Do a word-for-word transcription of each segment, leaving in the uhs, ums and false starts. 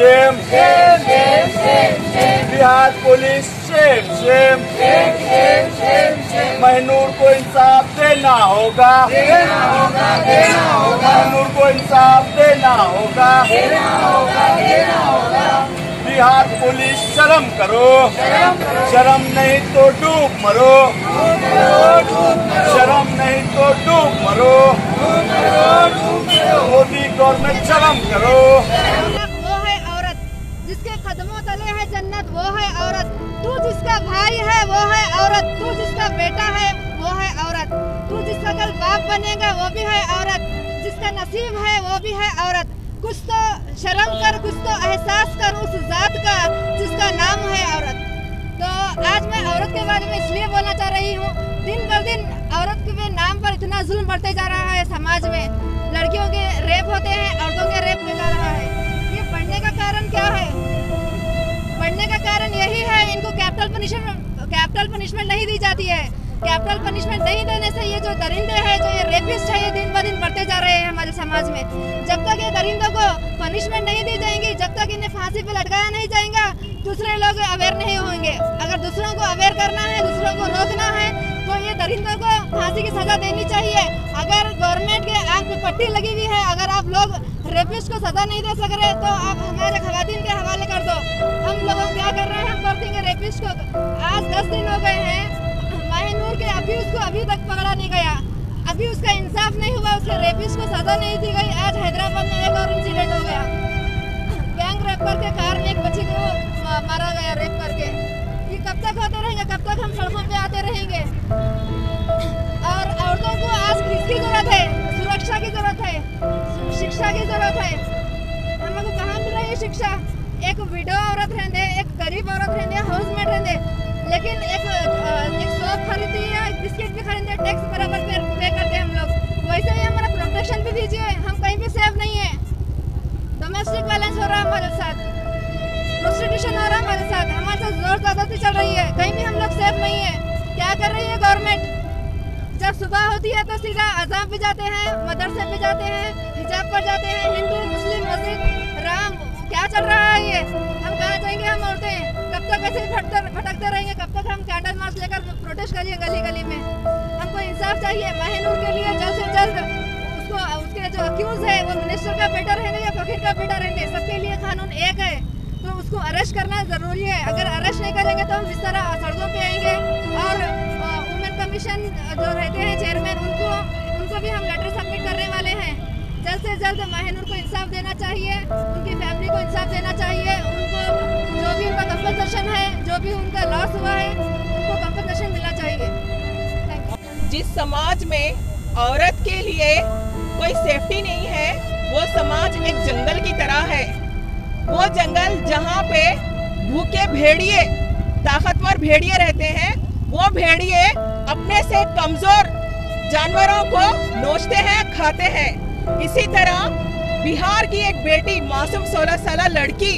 shame, shame, shame, shame, shame. Bihar police, shame, shame, shame, shame, shame, shame. Mahenoor को इंसाफ देना होगा, देना होगा, देना होगा. Mahenoor को इंसाफ देना होगा, देना होगा, देना होगा. बिहार पुलिस शर्म करो, शर्म नहीं तो डूब मरो, शर्म नहीं तो डूब मरो. मोदी गवर्नमेंट शर्म करो. वो है औरत जिसके कदमों तले है जन्नत, वो है औरत. तू जिसका भाई है वो है औरत, तू जिसका बेटा है वो है औरत, तू जिसका कल बाप बनेगा वो भी है औरत, जिसका नसीब है वो भी है औरत. कुछ तो शर्म कर, कुछ तो एहसास कर उस जात का जिसका नाम है औरत. तो आज मैं औरत के बारे में इसलिए बोलना चाह रही हूँ, दिन ब दिन औरत के नाम पर इतना जुल्म बढ़ते जा रहा है समाज में. लड़कियों के रेप होते हैं, औरतों के रेप हो जा रहा है. ये बढ़ने का कारण क्या है? बढ़ने का कारण यही है, इनको कैपिटल पनिशमेंट कैपिटल पनिशमेंट नहीं दी जाती है. कैपिटल पनिशमेंट नहीं देने से ये जो दरिंदे हैं, जो ये रेपिस्ट हैं, ये दिन ब दिन बढ़ते जा रहे हैं हमारे समाज में. जब तक ये दरिंदों को पनिशमेंट नहीं दी जाएंगी, जब तक इन्हें फांसी पे लटकाया नहीं जाएगा, दूसरे लोग अवेयर नहीं होंगे. अगर दूसरों को अवेयर करना है, दूसरों को रोकना है, तो ये दरिंदों को फांसी की सजा देनी चाहिए. अगर गवर्नमेंट के आँख पे पट्टी लगी हुई है, अगर आप लोग रेपिस्ट को सजा नहीं दे सक रहे तो आप हमारे खवातीन के हवाले कर दो. हम लोग क्या कर रहे हैं? हम कर देंगे रेपिस्ट को. आज दस दिन हो गए हैं, माहेनूर के अब्यूज को अभी तक पकड़ा नहीं गया, अभी उसका इंसाफ नहीं हुआ, उसके रेपिस्ट को सजा नहीं दी गई. आज हैदराबाद में एक और इंसिडेंट हो गया, गैंग रेपर के कार में एक बच्ची को मारा गया रेप करके. ये कब तक होते रहेंगे? कब तक हम सड़कों पे आते रहेंगे? और औरतों को आज किसकी जरूरत है? सुरक्षा की जरूरत है, शिक्षा की जरूरत है. हम लोग को कहाँ मिल रही है शिक्षा? एक विडो औरत रहने, एक गरीब औरत रहने, हाउसमेट रहने, लेकिन एक एक सोप खरीदती है, बिस्किट भी खरीदते, टैक्स बराबर पे पे करते हम लोग. वैसे ही हमारा प्रोटेक्शन भी दीजिए, हम कहीं भी सेफ नहीं है. डोमेस्टिक वायलेंस हो रहा है हमारे साथ, प्रोस्टिट्यूशन हो रहा है हमारे साथ, हमारे साथ जोर ज़्यादाती चल रही है, कहीं भी हम लोग सेफ नहीं है. क्या कर रही है गवर्नमेंट? जब सुबह होती है तो सीधा अजान पे जाते हैं, मदरसे पे जाते हैं, हिजाब पर जाते हैं. हिंदू मुस्लिम मस्जिद राम क्या चल रहा है ये? हम कहाँ जाएंगे हम औरतें? कब तक ऐसे भटकते रहेंगे? कब तक हम कैंडल मार्च लेकर प्रोटेस्ट करेंगे गली गली में? हमको इंसाफ चाहिए. माहेनूर के लिए जल्द से जल्द उसको, उसके जो अक्यूज है वो मिनिस्टर का बेटा रहेंगे या फकीर का बेटा रहेंगे, सबके लिए कानून एक है. तो उसको अरेस्ट करना ज़रूरी है. अगर अरेस्ट नहीं करेंगे तो हम इस तरह सड़कों पर आएंगे. और वुमेन कमीशन जो रहते हैं चेयरमैन, उनको उनको भी हम लेटर सबमिट करने वाले हैं. जल्द से जल्द माहेनूर को इंसाफ देना चाहिए, उनकी फैमिली को इंसाफ देना चाहिए. उनको जो भी उनका कंपनसेशन है, जो भी उनका लॉस हुआ है, उनको कंपनसेशन मिलना चाहिए. जिस समाज में औरत के लिए कोई सेफ्टी नहीं है, वो समाज एक जंगल की तरह है. वो जंगल जहाँ पे भूखे भेड़िए, ताकतवर भेड़िए रहते हैं, वो भेड़िए अपने से कमजोर जानवरों को नोचते हैं, खाते हैं. इसी तरह बिहार की एक बेटी, मासूम सोलह साल लड़की,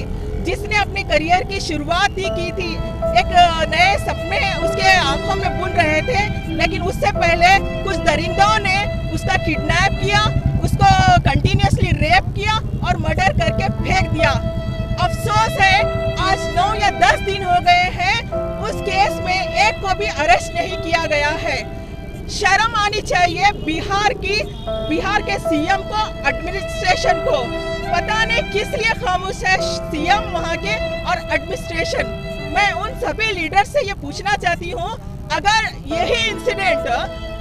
जिसने अपने करियर की शुरुआत ही की थी, एक नए सपने उसके आंखों में बुन रहे थे, लेकिन उससे पहले कुछ दरिंदों ने उसका किडनैप किया, उसको कंटिन्यूसली रेप किया और मर्डर करके फेंक दिया. अफसोस है आज नौ या दस दिन हो गए हैं, उस केस में एक को भी अरेस्ट नहीं किया गया है. शर्म आनी चाहिए बिहार की, बिहार के सीएम को, एडमिनिस्ट्रेशन को. पता नहीं किस लिए खामोश है सीएम वहाँ के और एडमिनिस्ट्रेशन. मैं उन सभी लीडर से ये पूछना चाहती हूँ, अगर यही इंसिडेंट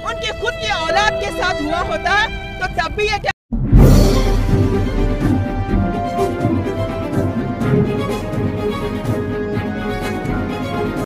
उनके खुद की औलाद के साथ हुआ होता तो तब भी ये